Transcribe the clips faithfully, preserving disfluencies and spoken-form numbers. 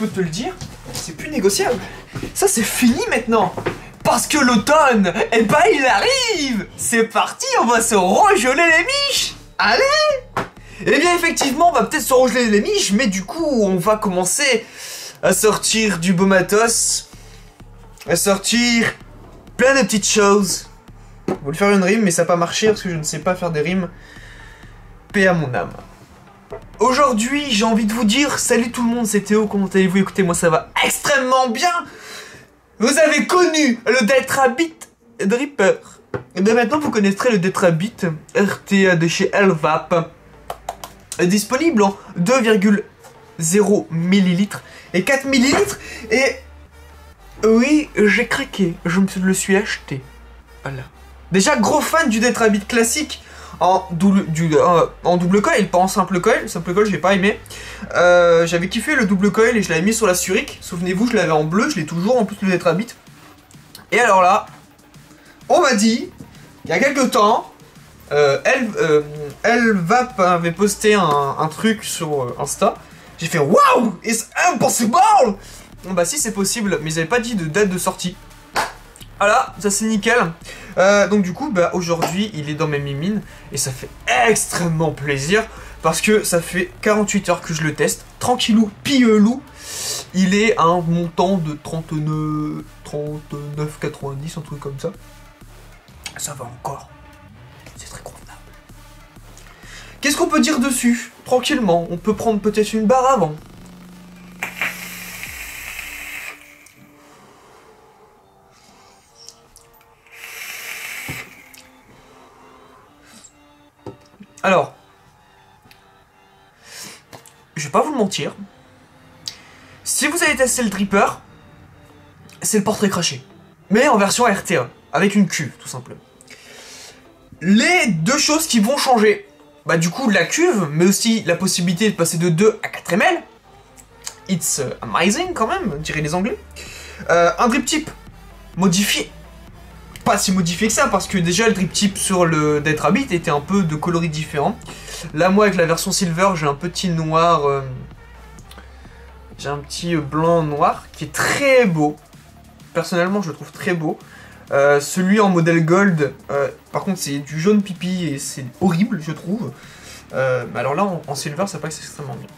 Je peux te le dire, c'est plus négociable. Ça c'est fini maintenant. Parce que l'automne, eh ben il arrive. C'est parti, on va se regeler les miches. Allez. Eh bien effectivement, on va peut-être se regeler les miches, mais du coup, on va commencer à sortir du beau matos. À sortir plein de petites choses. Je voulais faire une rime, mais ça n'a pas marché parce que je ne sais pas faire des rimes. Paix à mon âme. Aujourd'hui, j'ai envie de vous dire, salut tout le monde, c'est Théo, comment allez-vous? Écoutez, moi ça va extrêmement bien. Vous avez connu le Dead Rabbit Dripper. Et bien maintenant, vous connaîtrez le Dead Rabbit R T A de chez Elvap. Disponible en deux virgule zéro millilitres et quatre millilitres. Et oui, j'ai craqué, je me le suis acheté. Voilà. Déjà, gros fan du Dead Rabbit classique. En double, du, euh, en double coil, pas en simple coil. Simple coil, j'ai pas aimé. Euh, J'avais kiffé le double coil et je l'avais mis sur la Suric. Souvenez-vous, je l'avais en bleu, je l'ai toujours en plus le Dead Rabbit. Et alors là, on m'a dit, il y a quelques temps, euh, elle, euh, Elvap avait posté un, un truc sur Insta. J'ai fait waouh, it's impossible! Bah si, c'est possible, mais ils avaient pas dit de date de sortie. Voilà, ça c'est nickel. Euh, donc du coup, bah, aujourd'hui, il est dans mes mimines. Et ça fait extrêmement plaisir. Parce que ça fait quarante-huit heures que je le teste. Tranquillou, pillelou. Il est à un montant de trente-neuf virgule quatre-vingt-dix, un truc comme ça. Ça va encore. C'est très convenable. Qu'est-ce qu'on peut dire dessus? Tranquillement, on peut prendre peut-être une barre avant. Alors, je vais pas vous le mentir, si vous avez testé le dripper, c'est le portrait craché, mais en version R T A, avec une cuve, tout simplement. Les deux choses qui vont changer, bah du coup la cuve, mais aussi la possibilité de passer de deux à quatre millilitres, it's amazing quand même, dirait les anglais. Euh, un drip type modifié. Pas si modifié que ça, parce que déjà le drip type sur le Dead Rabbit était un peu de coloris différents. Là moi avec la version silver j'ai un petit noir, euh, j'ai un petit blanc noir qui est très beau, personnellement je le trouve très beau. Euh, celui en modèle gold, euh, par contre c'est du jaune pipi et c'est horrible je trouve. Euh, alors là en, en silver ça passe extrêmement bien.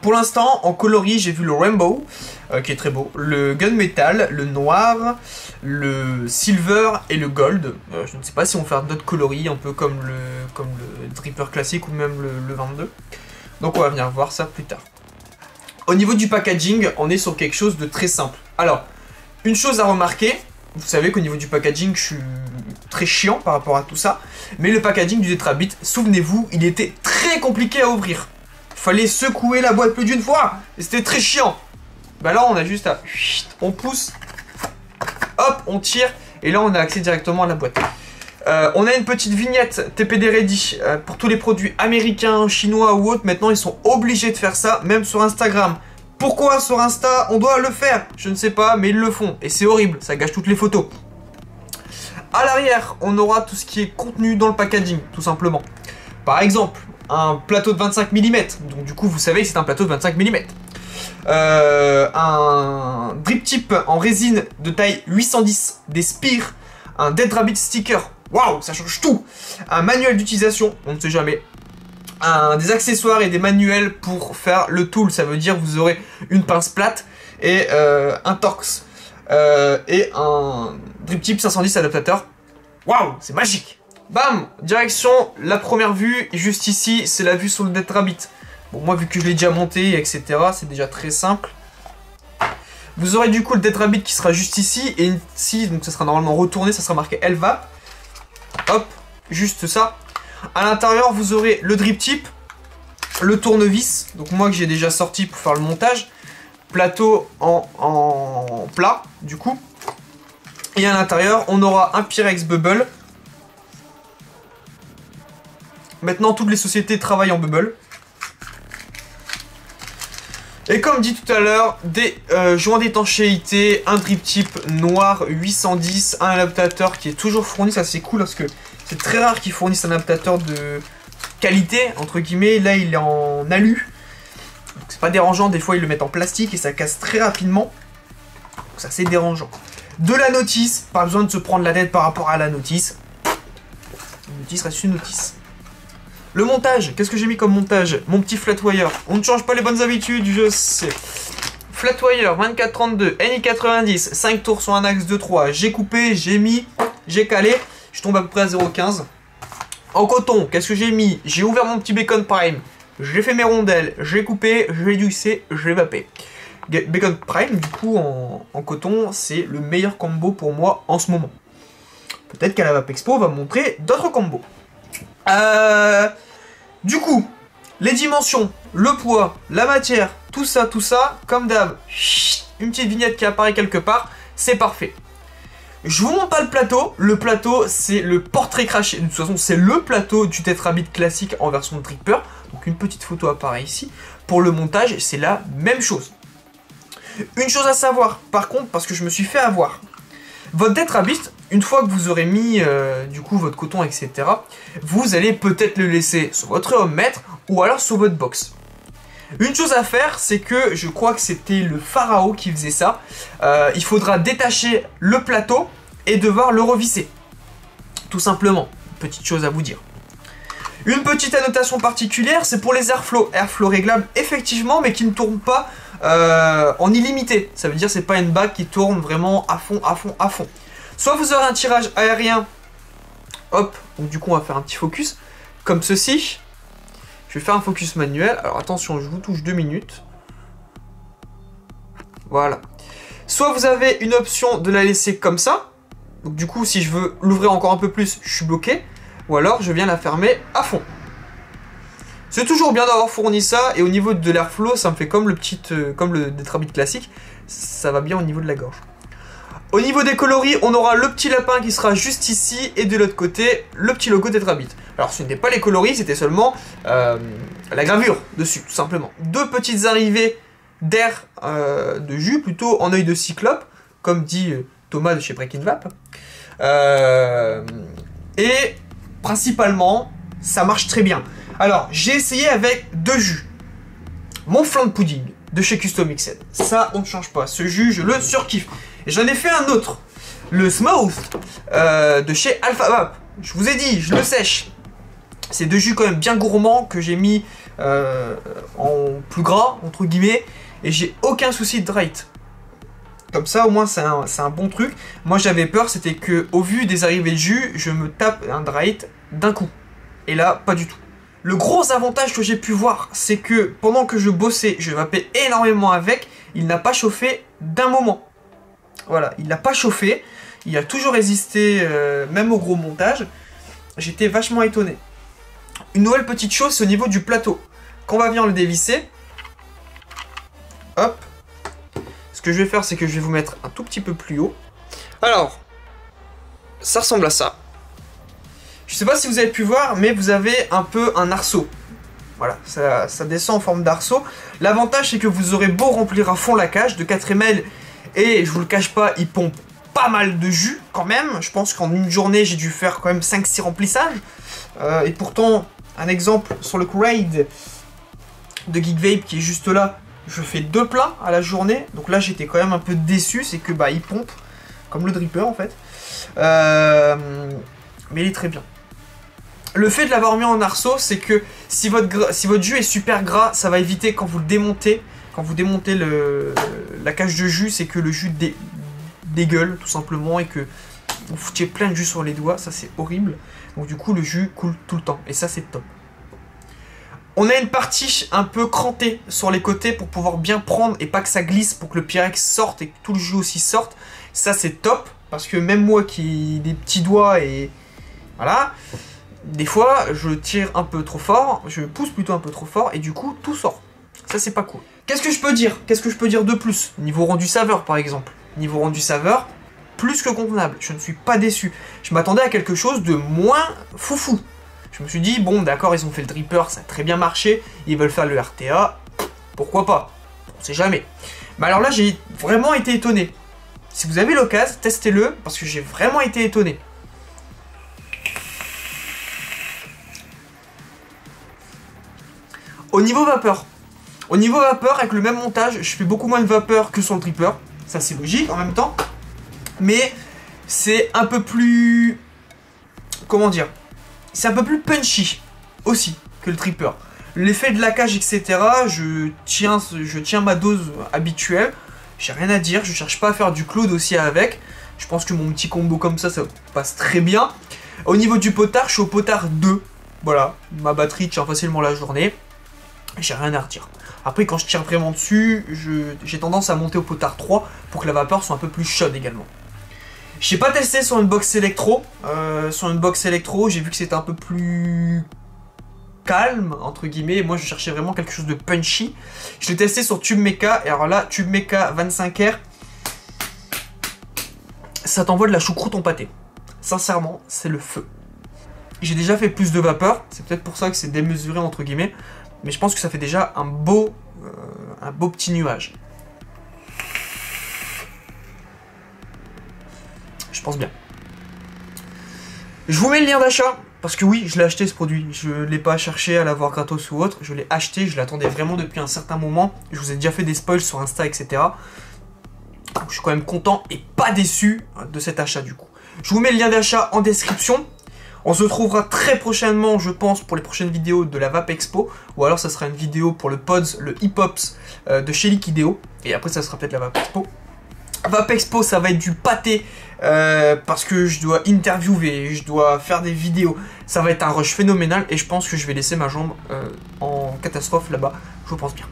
Pour l'instant, en coloris, j'ai vu le Rainbow, euh, qui est très beau, le Gunmetal, le Noir, le Silver et le Gold. Euh, je ne sais pas si on va faire d'autres coloris, un peu comme le, comme le Dripper classique ou même le, le vingt-deux. Donc on va venir voir ça plus tard. Au niveau du packaging, on est sur quelque chose de très simple. Alors, une chose à remarquer, vous savez qu'au niveau du packaging, je suis très chiant par rapport à tout ça. Mais le packaging du Dead Rabbit, souvenez-vous, il était très compliqué à ouvrir. Fallait secouer la boîte plus d'une fois et c'était très chiant. Bah là on a juste à... On pousse, hop, on tire et là on a accès directement à la boîte. Euh, on a une petite vignette T P D Ready euh, pour tous les produits américains, chinois ou autres. Maintenant ils sont obligés de faire ça, même sur Instagram. Pourquoi sur Insta on doit le faire? Je ne sais pas, mais ils le font et c'est horrible, ça gâche toutes les photos. À l'arrière on aura tout ce qui est contenu dans le packaging, tout simplement. Par exemple, un plateau de vingt-cinq millimètres, donc du coup vous savez que c'est un plateau de vingt-cinq millimètres. Euh, un drip type en résine de taille huit cent dix, des Spires, un Dead Rabbit sticker, waouh ça change tout. Un manuel d'utilisation, on ne sait jamais. Un, des accessoires et des manuels pour faire le tool, ça veut dire vous aurez une pince plate et euh, un torx. Euh, et un drip type cinq cent dix adaptateur, waouh c'est magique. Bam, direction la première vue, et juste ici, c'est la vue sur le Dead Rabbit. Bon, moi, vu que je l'ai déjà monté, et cetera, c'est déjà très simple. Vous aurez du coup le Dead Rabbit qui sera juste ici, et ici, donc ça sera normalement retourné, ça sera marqué Elvap. Hop, juste ça. À l'intérieur, vous aurez le drip type, le tournevis, donc moi que j'ai déjà sorti pour faire le montage, plateau en, en plat, du coup. Et à l'intérieur, on aura un Pyrex Bubble. Maintenant, toutes les sociétés travaillent en bubble. Et comme dit tout à l'heure, des euh, joints d'étanchéité, un drip type noir huit cent dix, un adaptateur qui est toujours fourni. Ça, c'est cool parce que c'est très rare qu'ils fournissent un adaptateur de qualité, entre guillemets. Là, il est en alu. Donc, C'est pas dérangeant, des fois ils le mettent en plastique et ça casse très rapidement. Donc ça c'est dérangeant. De la notice, pas besoin de se prendre la tête par rapport à la notice. Une notice reste une notice. Le montage, qu'est-ce que j'ai mis comme montage? Mon petit flatwire. On ne change pas les bonnes habitudes, je sais. Flatwire vingt-quatre trente-deux, N I quatre-vingt-dix, cinq tours sur un axe de trois. J'ai coupé, j'ai mis, j'ai calé. Je tombe à peu près à zéro virgule quinze. En coton, qu'est-ce que j'ai mis? J'ai ouvert mon petit bacon prime. J'ai fait mes rondelles, j'ai coupé, j'ai lissé, j'ai vapé. Bacon prime, du coup, en, en coton, c'est le meilleur combo pour moi en ce moment. Peut-être qu'à la Vape Expo, on va montrer d'autres combos. Euh, du coup, les dimensions, le poids, la matière, tout ça, tout ça, comme d'hab, une petite vignette qui apparaît quelque part, c'est parfait. Je vous montre pas le plateau. Le plateau, c'est le portrait craché. De toute façon, c'est le plateau du Dead Rabbit classique en version de Tripper. Donc une petite photo apparaît ici. Pour le montage, c'est la même chose. Une chose à savoir, par contre, parce que je me suis fait avoir. Votre Dead Rabbit, une fois que vous aurez mis euh, du coup votre coton, et cetera, vous allez peut-être le laisser sur votre home maître ou alors sur votre box. Une chose à faire, c'est que je crois que c'était le pharaon qui faisait ça. Euh, il faudra détacher le plateau et devoir le revisser. Tout simplement. Petite chose à vous dire. Une petite annotation particulière, c'est pour les airflow. Airflow réglable effectivement, mais qui ne tourne pas euh, en illimité. Ça veut dire que ce n'est pas une bague qui tourne vraiment à fond, à fond, à fond. Soit vous aurez un tirage aérien. Hop, donc du coup on va faire un petit focus. Comme ceci. Je vais faire un focus manuel. Alors attention, je vous touche deux minutes. Voilà. Soit vous avez une option de la laisser comme ça. Donc du coup, si je veux l'ouvrir encore un peu plus, je suis bloqué. Ou alors, je viens la fermer à fond. C'est toujours bien d'avoir fourni ça. Et au niveau de l'airflow, ça me fait comme le petit, euh, comme le Dead Rabbit classique. Ça va bien au niveau de la gorge. Au niveau des coloris, on aura le petit lapin qui sera juste ici et de l'autre côté, le petit logo Dead Rabbit. Alors ce n'était pas les coloris, c'était seulement euh, la gravure dessus, tout simplement. Deux petites arrivées d'air, euh, de jus, plutôt en œil de cyclope, comme dit euh, Thomas de chez BreakingVap. Euh, et principalement, ça marche très bien. Alors j'ai essayé avec deux jus. Mon flan de pudding de chez Custom X sept. Ça, on ne change pas. Ce jus, je le surkiffe. J'en ai fait un autre, le Smooth euh, de chez AlphaVap. Je vous ai dit, je le sèche. C'est deux jus quand même bien gourmands que j'ai mis euh, en plus gras, entre guillemets, et j'ai aucun souci de dright. Comme ça, au moins, c'est un, un bon truc. Moi, j'avais peur, c'était que, au vu des arrivées de jus, je me tape un dright d'un coup. Et là, pas du tout. Le gros avantage que j'ai pu voir, c'est que pendant que je bossais, je vapais énormément avec, il n'a pas chauffé d'un moment. Voilà, il n'a pas chauffé, il a toujours résisté, euh, même au gros montage. J'étais vachement étonné. Une nouvelle petite chose, c'est au niveau du plateau. Quand on va venir le dévisser, hop, ce que je vais faire, c'est que je vais vous mettre un tout petit peu plus haut. Alors, ça ressemble à ça. Je ne sais pas si vous avez pu voir, mais vous avez un peu un arceau. Voilà, ça, ça descend en forme d'arceau. L'avantage, c'est que vous aurez beau remplir à fond la cage de quatre millilitres. Et je vous le cache pas, il pompe pas mal de jus quand même. Je pense qu'en une journée, j'ai dû faire quand même cinq six remplissages. Euh, et pourtant, un exemple sur le grade de GeekVape qui est juste là, je fais deux plats à la journée. Donc là, j'étais quand même un peu déçu, c'est que bah il pompe comme le dripper en fait. Euh, mais il est très bien. Le fait de l'avoir mis en arceau, c'est que si votre, si votre jus est super gras, ça va éviter quand vous le démontez. Quand vous démontez le, la cage de jus, c'est que le jus dé, dégueule tout simplement et que vous foutiez plein de jus sur les doigts, ça c'est horrible. Donc du coup le jus coule tout le temps et ça c'est top. On a une partie un peu crantée sur les côtés pour pouvoir bien prendre et pas que ça glisse, pour que le Pyrex sorte et que tout le jus aussi sorte. Ça c'est top parce que même moi qui ai des petits doigts et voilà, des fois je tire un peu trop fort, je pousse plutôt un peu trop fort et du coup tout sort. Ça c'est pas cool. Qu'est-ce que je peux dire? Qu'est-ce que je peux dire de plus? Niveau rendu saveur par exemple. Niveau rendu saveur, plus que convenable. Je ne suis pas déçu. Je m'attendais à quelque chose de moins foufou. Je me suis dit, bon d'accord, ils ont fait le dripper, ça a très bien marché. Ils veulent faire le R T A, pourquoi pas? On sait jamais. Mais alors là, j'ai vraiment été étonné. Si vous avez l'occasion, testez-le, parce que j'ai vraiment été étonné. Au niveau vapeur, Au niveau vapeur, avec le même montage, je fais beaucoup moins de vapeur que sur le tripper. Ça c'est logique en même temps. Mais c'est un peu plus... Comment dire? C'est un peu plus punchy aussi que le tripper. L'effet de laquage, et cetera. Je tiens, je tiens ma dose habituelle. J'ai rien à dire. Je cherche pas à faire du cloud aussi avec. Je pense que mon petit combo comme ça, ça passe très bien. Au niveau du potard, je suis au potard deux. Voilà, ma batterie tient facilement la journée. J'ai rien à redire. Après, quand je tire vraiment dessus, j'ai tendance à monter au potard trois pour que la vapeur soit un peu plus chaude également. Je n'ai pas testé sur une box électro. Euh, sur une box électro, j'ai vu que c'était un peu plus calme, entre guillemets. Moi, je cherchais vraiment quelque chose de punchy. Je l'ai testé sur Tube Mecha. Et alors là, Tube Mecha vingt-cinq R, ça t'envoie de la choucroute en pâté. Sincèrement, c'est le feu. J'ai déjà fait plus de vapeur. C'est peut-être pour ça que c'est démesuré, entre guillemets. Mais je pense que ça fait déjà un beau, euh, un beau petit nuage. Je pense bien. Je vous mets le lien d'achat. Parce que oui, je l'ai acheté ce produit. Je ne l'ai pas cherché à l'avoir gratos ou autre. Je l'ai acheté, je l'attendais vraiment depuis un certain moment. Je vous ai déjà fait des spoils sur Insta, et cetera. Donc, je suis quand même content et pas déçu de cet achat du coup. Je vous mets le lien d'achat en description. On se retrouvera très prochainement, je pense, pour les prochaines vidéos de la Vape Expo. Ou alors, ça sera une vidéo pour le Pods, le Hip-Hops euh, de chez Liquidéo. Et après, ça sera peut-être la Vape Expo. Vape Expo, ça va être du pâté. Euh, parce que je dois interviewer, je dois faire des vidéos. Ça va être un rush phénoménal. Et je pense que je vais laisser ma jambe euh, en catastrophe là-bas. Je pense bien.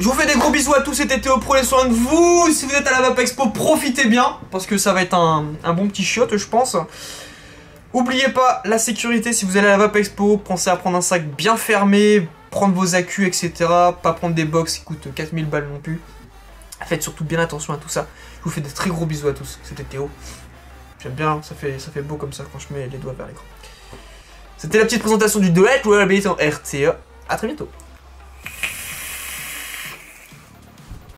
Je vous fais des gros bisous à tous cet été. Prenez soin de vous. Si vous êtes à la Vape Expo, profitez bien. Parce que ça va être un, un bon petit shot, je pense. N'oubliez pas la sécurité si vous allez à la Vape Expo, pensez à prendre un sac bien fermé, prendre vos accus, et cetera. Pas prendre des box qui coûtent quatre mille balles non plus. Faites surtout bien attention à tout ça. Je vous fais des très gros bisous à tous, c'était Théo. J'aime bien, ça fait, ça fait beau comme ça quand je mets les doigts vers l'écran. C'était la petite présentation du Dead Rabbit R T A. A très bientôt.